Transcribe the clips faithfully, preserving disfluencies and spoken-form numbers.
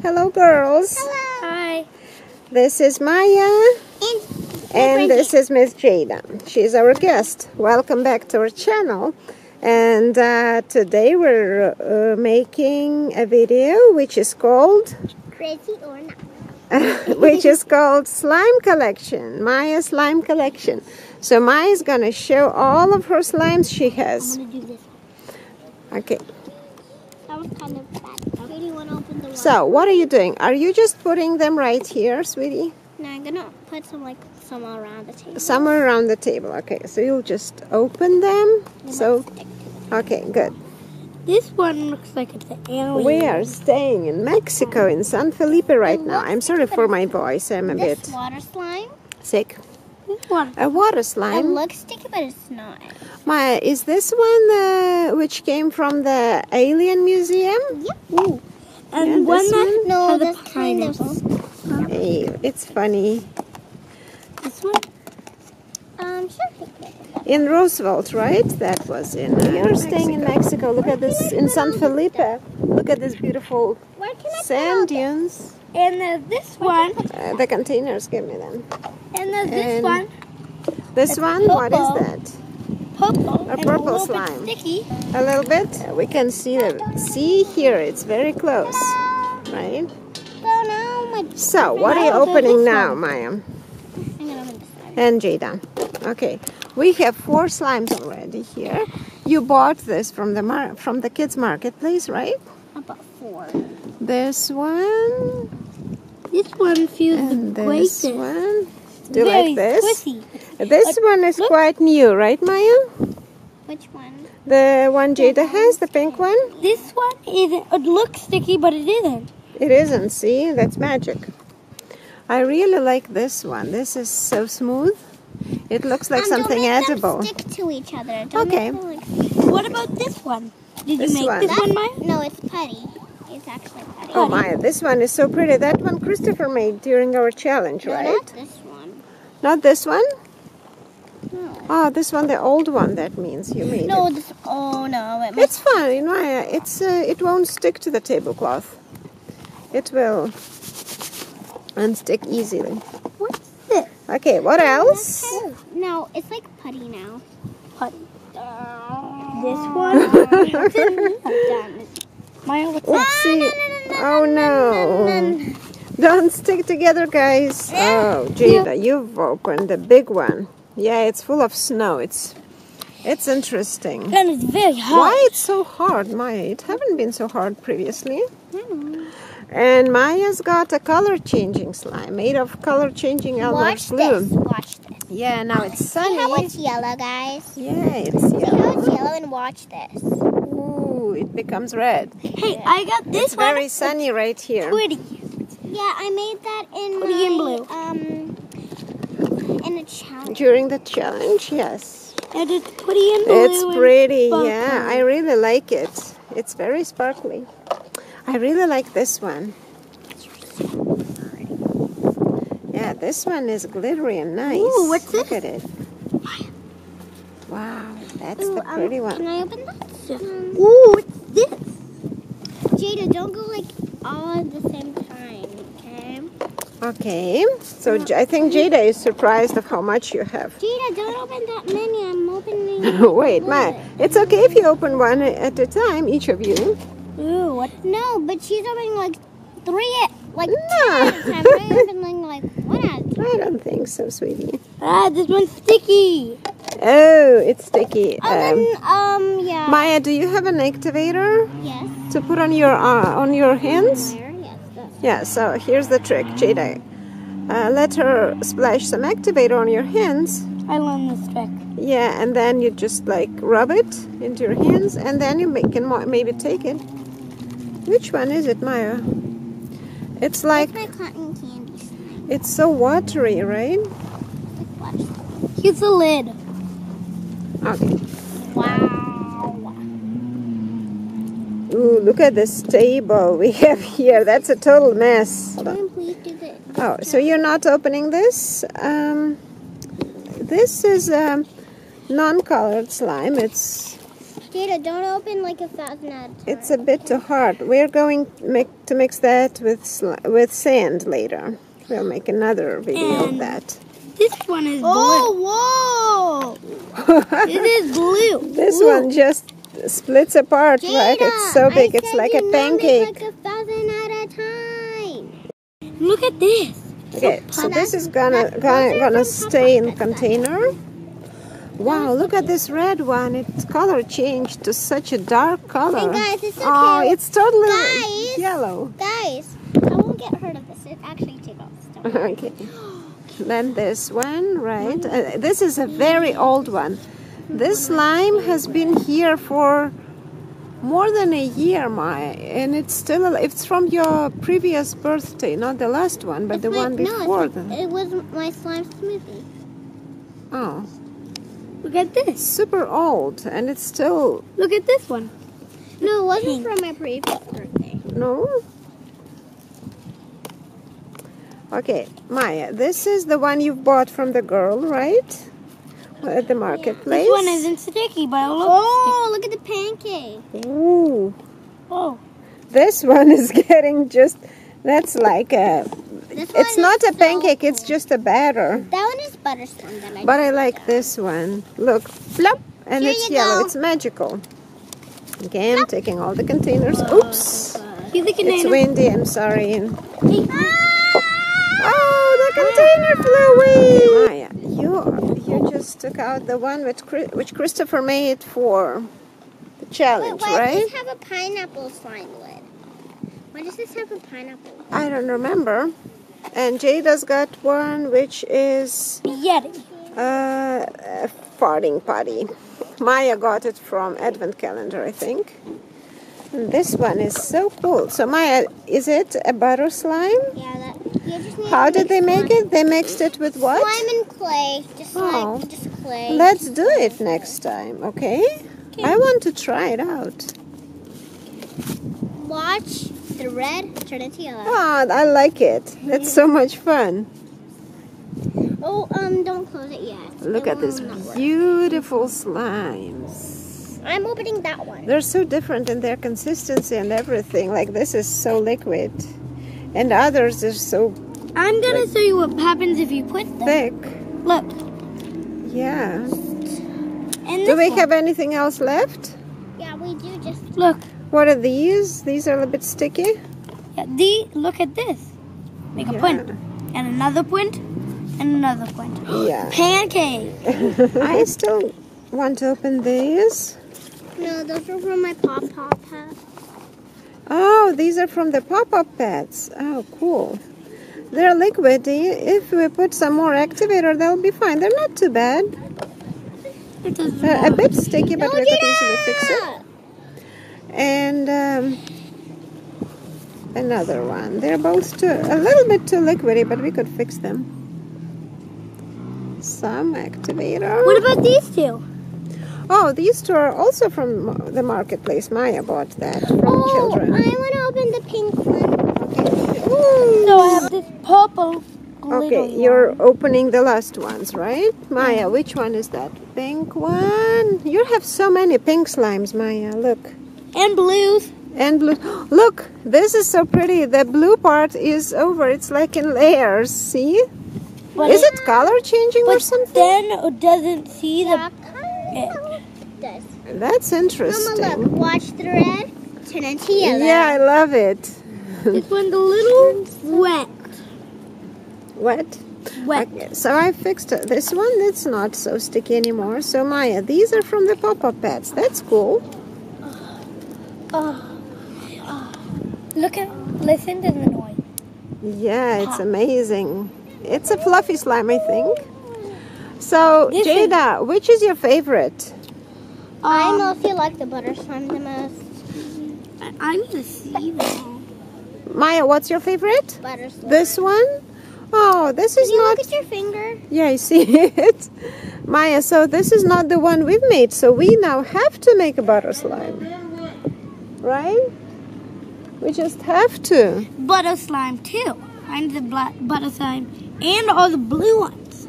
Hello, girls. Hello. Hi. This is Maya. And, and this is Miss Jada. She's our guest. Welcome back to our channel. And uh, today we're uh, making a video which is called Crazy or Not? Which is called Slime Collection. Maya's Slime Collection. So Maya's gonna show all of her slimes she has. I'm gonna do this. Okay. That was kind of bad. So, what are you doing? Are you just putting them right here, sweetie? No, I'm gonna put some like somewhere around the table. Somewhere around the table, okay. So you'll just open them. They so, okay, good. This one looks like it's an alien. We are staying in Mexico, in San Felipe right now. I'm sorry for my voice. I'm a bit sick. Water slime. Sick. Water. A water slime. It looks sticky, but it's not. Maya, is this one uh, which came from the Alien Museum? Yep. Ooh. And yeah, one that no, has a pineapple. Hey, it's funny. This one? Um, sure. In Roosevelt, right? That was in. You're staying in Mexico. Look at this in San Felipe. Look at this beautiful sand dunes. And uh, this one. Uh, the containers, give me them. And uh, this and one. This one? Purple. What is that? Purple. A purple a slime. Sticky. A little bit. Uh, we can see the see here. It's very close, right? So, now so what are you opening now, Maya? I'm gonna open this slime. And Jada. Okay, we have four slimes already here. You bought this from the mar from the kids' marketplace, right? I bought four. This one. This one feels and the greatest. This one. Do you very like this? Squishy. This one is Look. quite new, right, Maya? Which one? The one Jada has, the pink one? This one isn't. It looks sticky, but it isn't. It isn't, see? That's magic. I really like this one. This is so smooth. It looks like um, something don't make edible. Them stick to each other. Don't okay. Make them like... What about this one? Did this you make one. this one, Maya? No, it's putty. It's actually putty. Oh, Maya, this one is so pretty. That one Christopher made during our challenge, no, right? Not this one. Not this one? No. Oh, this one, the old one. That means you made no, it. This, oh no, it it's fine, Maya. It's uh, it won't stick to the tablecloth. It will unstick easily. What's this? Okay, what else? Kind of, no, it's like putty now. Putty. Uh, this one. Maya, what's Let's see. No, no, no, no, oh no! no, no, no. Don't stick together, guys. Oh, Jada, you've opened the big one. Yeah, it's full of snow. It's it's interesting. And it's very hard. Why it's so hard, Maya? It haven't been so hard previously. Mm. And Maya's got a color-changing slime made of color-changing Elmer's glue. Watch this. Watch this. Yeah, now it's sunny. See how it's yellow, guys? Yeah, it's yellow. See how it's yellow and watch this. Ooh, it becomes red. Hey, yeah. I got this it's one. It's very sunny right here. Pretty. Yeah, I made that in pretty my... in blue. Um, In a challenge. During the challenge, yes. And it's pretty and blue. It's pretty, and yeah. I really like it. It's very sparkly. I really like this one. Yeah, this one is glittery and nice. Ooh, what's Look this? at it. Wow, that's Ooh, the pretty um, one. Can I open that? Um, Ooh, what's this? Jada, don't go like all at the same time, okay? Okay, so I think Jada is surprised of how much you have. Jada, don't open that many. I'm opening. Wait, Maya, it's okay if you open one at a time, each of you. Ooh, what? No, but she's opening like three, like no. two at a time. I'm opening like one at a time. I don't think so, sweetie. Ah, this one's sticky. Oh, it's sticky. Um, um, yeah. Maya, do you have an activator? Yes. To put on your uh, on your hands. Yeah, so here's the trick, Jada. Uh, let her splash some activator on your hands. I learned this trick. Yeah, and then you just like rub it into your hands, and then you make, can maybe take it. Which one is it, Maya? It's like... It's my cotton candy slime. It's so watery, right? Here's the lid. Okay. Ooh, look at this table we have here. That's a total mess. Oh, so you're not opening this? Um, this is a non-colored slime. It's Jada, don't open like a thousand at a time. It's a bit too hard. We're going to, make, to mix that with with sand later. We'll make another video and of that. This one is blue. Oh, whoa! This is blue. This blue. one just splits apart, Jada, right? It's so big, I it's like a pancake. Like a thousand at a time. Look at this. Okay, so, so this is gonna gonna, gonna stay in container. Wow, look at this red one. Its color changed to such a dark color. And guys, it's okay. Oh, it's totally guys, yellow. Guys, I won't get hurt of this. It actually tickles. Okay. Then this one, right? Uh, this is a very old one. This slime has been here for more than a year, Maya, and it's still, it's from your previous birthday, not the last one, but it's the my, one before. No, it was my slime smoothie. Oh. Look at this. It's super old, and it's still... Look at this one. No, it wasn't from my previous birthday. No? Okay, Maya, this is the one you bought from the girl, right? At the marketplace. This one isn't sticky, but look. Oh, look at the pancake. Ooh. Oh. This one is getting just, that's like a, it's not a pancake, it's just a batter. That one is butter slime that I But I like this one. Look, flop, and it's yellow. It's magical. Okay, I'm taking all the containers. Oops. It's windy, I'm sorry. Oh, the container flew away. Maya, you You just took out the one which, which Christopher made for the challenge, Wait, why right? Why does this have a pineapple slime lid? Why does this have a pineapple lid? I don't remember. And Jada's got one which is... Yeti. Uh, a farting potty. Maya got it from Advent Calendar, I think. And this one is so cool. So Maya, is it a butter slime? Yeah, that... How did they make it? They mixed it with what? Slime and clay. Just slime, oh. just clay. Let's do it next time, okay? okay? I want to try it out. Watch the red turn into yellow. Oh, I like it. That's so much fun. Oh, um, don't close it yet. Look at this beautiful slimes. I'm opening that one. They're so different in their consistency and everything. Like this is so liquid. And others are so... I'm going like, to show you what happens if you put them. Thick. Look. Yeah. And do we one. have anything else left? Yeah, we do just... Look. What are these? These are a bit sticky. Yeah, the, look at this. Make a yeah. point. And another point. And another point. Yeah. Pancake. I still want to open these. No, those are from my Pop-Up Pets. Oh, these are from the Pop-Up Pets. Oh, cool. They're liquidy. If we put some more activator, they'll be fine. They're not too bad. They're a bit sticky, but no, we could easily fix it. And um, another one. They're both too, a little bit too liquidy, but we could fix them. Some activator. What about these two? Oh, these two are also from the marketplace. Maya bought that from oh, children. I want to open the pink one. Okay. Ooh. So I have this purple Okay, you're one. opening the last ones, right? Maya, mm. which one is that? Pink one. You have so many pink slimes, Maya. Look. And blues. And blue. Look, this is so pretty. The blue part is over. It's like in layers, see? But is it, it color changing but or something? Then it doesn't see the... It. Does. That's interesting. Mama, look. Watch the red turn into yellow. Yeah, I love it. This one's a little wet. Wet? Wet. Okay, so I fixed it. This one. It's not so sticky anymore. So Maya, these are from the Pop-Up Pets. That's cool. Oh. Oh. Oh. Look at, listen to the noise. Yeah, it's amazing. It's a fluffy slime, I think. So this Jada, is which is your favorite? Um, I don't know if you like the butter slime the most. I, I need to see that. Maya, what's your favorite? Butter slime. This one? Oh, this Can is you not... look at your finger? Yeah, I see it. Maya, so this is not the one we've made, so we now have to make a butter slime. Right? We just have to. Butter slime too. I need the black butter slime and all the blue ones.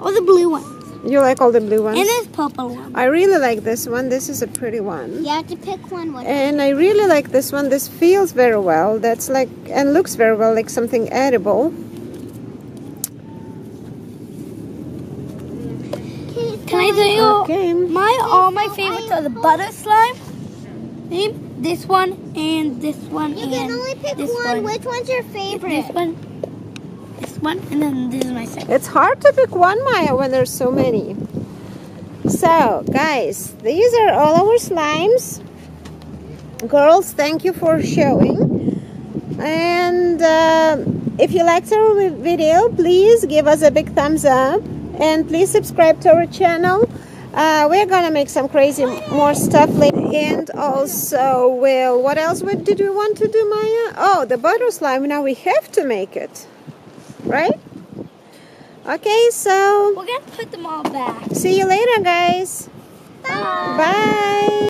All the blue ones. You like all the blue ones? And this purple one. I really like this one. This is a pretty one. You have to pick one. What and I really like this one. This feels very well. That's like, and looks very well, like something edible. Can I tell you? Okay. My, all my favorites are the butter slime. This one and this one. You can only pick one. Which one's your favorite? This one. This one, and then this is my second. It's hard to pick one, Maya, when there's so many. So, guys, these are all our slimes. Girls, thank you for showing. And uh, if you liked our video, please give us a big thumbs up. And please subscribe to our channel. Uh, we're gonna make some crazy more stuff later. And also, well, what else did we want to do, Maya? Oh, the butter slime. Now we have to make it. Right? Okay, so we're gonna put them all back. See you later, guys. Bye. Bye.